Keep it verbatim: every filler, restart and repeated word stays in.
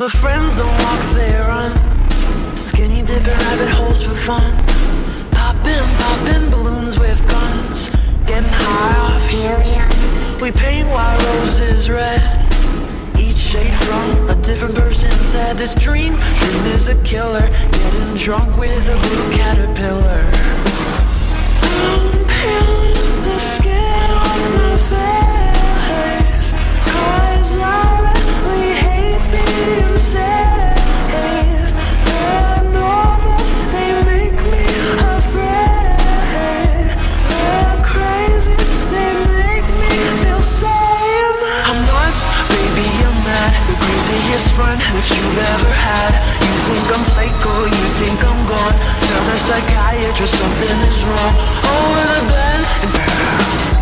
My friends don't walk, they run. Skinny dipping rabbit holes for fun. Popping, popping balloons with guns. Getting high off helium. We paint white roses red. Each shade from a different person said this dream, dream is a killer. Getting drunk with a blue caterpillar. I'm peeling the skin off my face, 'cause I really hate being safe. The normals, they make me afraid. The crazies, they make me feel same. I'm nuts, baby, I'm mad. The craziest friend that you've ever had. You think I'm psycho, you think I'm gone. Tell the psychiatrist something is wrong. Over the bend and